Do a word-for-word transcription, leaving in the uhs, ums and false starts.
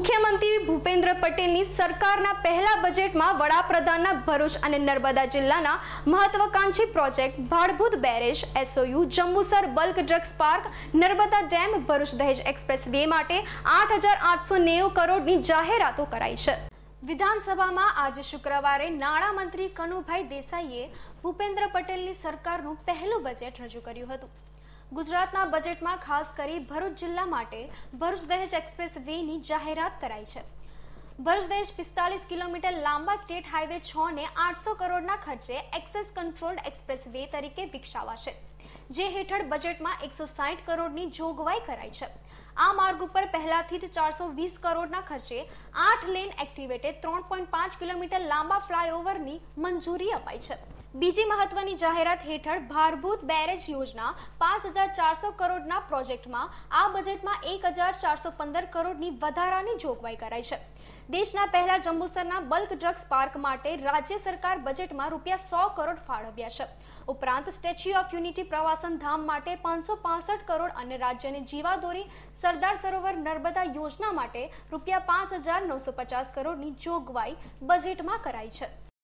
मुख्यमंत्री भूपेंद्र पटेलनी सरकारना पहला बजेट में वडाप्रधानना भरूच अने नर्मदा जिल्लाना महत्वाकांक्षी project Bhadbhut barrage SOU Jambusar bulk drugs park Narmada dam Bharuch Dahej express way माटे आठ हजार आठ सौ नेव करोड़नी जाहेरातो कराई छे। विधानसभा में आज शुक्रवार नाणा मंत्री कनुभाई देसाईए भूपेंद्र पटेलनी सरकारनु पहलू बजेट रजू कर्यु हतुं। गुजरातना बजेट में खास करी भरूच जिल्ला माटे भरूच दहेज एक्सप्रेस वे नी जाहेरात कराई छे। भरूच दहेज पिस्तालीस किलोमीटर लांबा स्टेट हाईवे छ ने आठ सौ करोड़ ना खर्चे एक्सेस कंट्रोल्ड एक्सप्रेस वे तरीके विकसावाशे, जे हेठळ बजेट में एक सौ साइठ करोड़ नी जोगवाई कराई छे। आ मार्ग पर पहलाथी ज चार सौ वीस करोड़ ना खर्चे आठ लेन एक्टिवेटेड त्रण पॉइंट पांच किलोमीटर लांबा फ्लायओवर नी मंजूरी अपाई छे। बीजी महत्वनी जाहेरात हेठळ भाडभूत बैरेज योजना पांच हजार चार सौ करोड़ ना प्रोजेक्ट में आ बजेट में एक हजार चार सौ पंदर करोड़ नी वधारानी जोगवाई कराई छे। देशना पहला जंबुसरना बल्क ड्रग्स पार्क माटे राज्य सरकार बजेट में रूपिया सौ करोड़ फाळव्या छे। उपरांत स्टेच्यू ऑफ यूनिटी प्रवासन धाम माटे पांच सौ पांसठ करोड़ अने राज्यने जीवादोरी सरदार सरोवर नर्मदा योजना माटे रूपिया पांच हजार नौ सौ पचास करोड़ नी जोगवाई बजेट में कराई छे।